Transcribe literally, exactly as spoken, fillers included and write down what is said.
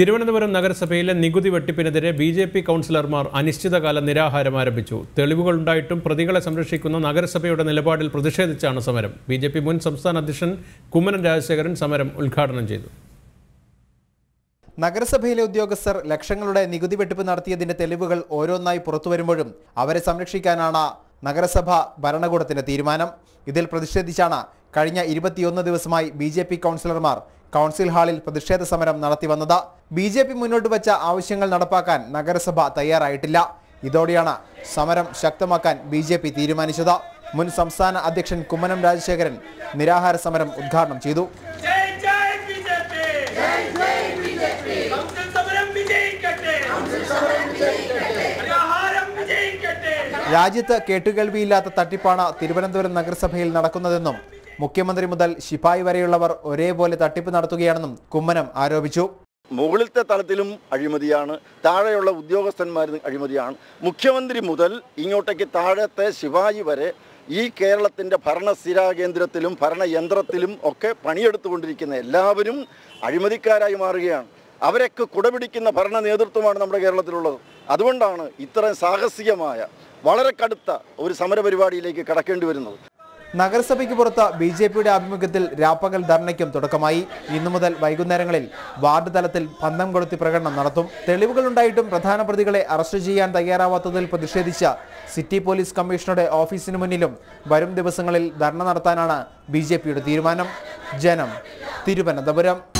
തിരുവനന്തപുരം നഗരസഭയിലെ നികുതി വെട്ടിപ്പിനെതിരെ B J P കൗൺസിലർമാർ അനിശ്ചിതകാല നിരാഹാരം ആരംഭിച്ചു. തെളിവുകളുണ്ടായിട്ടും പ്രതികളെ സംരക്ഷിക്കുന്ന നഗരസഭയുടെ നിലപാടിൽ പ്രതിഷേധിച്ചാണ് സമരം. ബി ജെ പി മുൻ സംസ്ഥാന അധ്യക്ഷൻ കുമ്മനം രാജശേഖരൻ സമരം ഉദ്ഘാടനം ചെയ്തു. നഗരസഭയിലെ ഉദ്യോഗസ്ഥർ ലക്ഷങ്ങളുടെ നികുതി വെട്ടിപ്പ് നടത്തിയതിന്റെ തെളിവുകൾ ഓരോന്നായി പുറത്തുവരുമ്പോഴും അവരെ സംരക്ഷിക്കാനാണ് നഗരസഭ ഭരണകൂടത്തിന്റെ തീരുമാനം. ഇതിൽ പ്രതിഷേധിച്ചാണ് കഴിഞ്ഞ ഇരുപത്തിയൊന്ന് ദിവസമായി ബി ജെ പി കൗൺസിലർമാർ കൗൺസിൽ ഹാളിൽ പ്രതിഷേധ സമരം നടത്തി വന്നത്. ബി ജെ പി മുന്നോട്ട് വച്ച ആവശ്യങ്ങൾ നടപ്പാക്കാൻ നഗരസഭ തയ്യാറായിട്ടില്ല. ഇതോടെയാണ് സമരം ശക്തമാക്കാൻ ബി ജെ പി തീരുമാനിച്ചത്. മുൻ സംസ്ഥാന അധ്യക്ഷൻ കുമ്മനം രാജശേഖരൻ നിരാഹാര സമരം ഉദ്ഘാടനം ചെയ്തു. രാജ്യത്ത് കേട്ടുകേൾവിയില്ലാത്ത തട്ടിപ്പാണ് തിരുവനന്തപുരം നഗരസഭയിൽ നടക്കുന്നതെന്നും മുഖ്യമന്ത്രി മുതൽ ശിപായി വരെയുള്ളവർ ഒരേപോലെ തട്ടിപ്പ് നടത്തുകയാണെന്നും കുമ്മനം ആരോപിച്ചു. മുകളിലത്തെ തലത്തിലും അഴിമതിയാണ്, താഴെയുള്ള ഉദ്യോഗസ്ഥന്മാരും അഴിമതിയാണ്. മുഖ്യമന്ത്രി മുതൽ ഇങ്ങോട്ടേക്ക് താഴത്തെ ശിപായി വരെ ഈ കേരളത്തിൻ്റെ ഭരണസ്ഥിരാകേന്ദ്രത്തിലും ഭരണയന്ത്രത്തിലും ഒക്കെ പണിയെടുത്തുകൊണ്ടിരിക്കുന്ന എല്ലാവരും അഴിമതിക്കാരായി മാറുകയാണ്. അവരൊക്കെ കുടപിടിക്കുന്ന ഭരണ നേതൃത്വമാണ് നമ്മുടെ കേരളത്തിലുള്ളത്. അതുകൊണ്ടാണ് ഇത്രയും സാഹസികമായ വളരെ കടുത്ത ഒരു സമരപരിപാടിയിലേക്ക് കടക്കേണ്ടി വരുന്നത്. നഗരസഭയ്ക്ക് പുറത്ത് ബി ജെ പിയുടെ ആഭിമുഖ്യത്തിൽ രാപ്പകൽ ധർണയ്ക്കും തുടക്കമായി. ഇന്നു മുതൽ വൈകുന്നേരങ്ങളിൽ വാർഡ് തലത്തിൽ പന്തം കൊളുത്തി പ്രകടനം നടത്തും. തെളിവുകളുണ്ടായിട്ടും പ്രധാന പ്രതികളെ അറസ്റ്റ് ചെയ്യാൻ തയ്യാറാവാത്തതിൽ പ്രതിഷേധിച്ച് സിറ്റി പോലീസ് കമ്മീഷണറുടെ ഓഫീസിന് മുന്നിലും വരും ദിവസങ്ങളിൽ ധർണ നടത്താനാണ് ബി ജെ പിയുടെ തീരുമാനം. ജനം, തിരുവനന്തപുരം.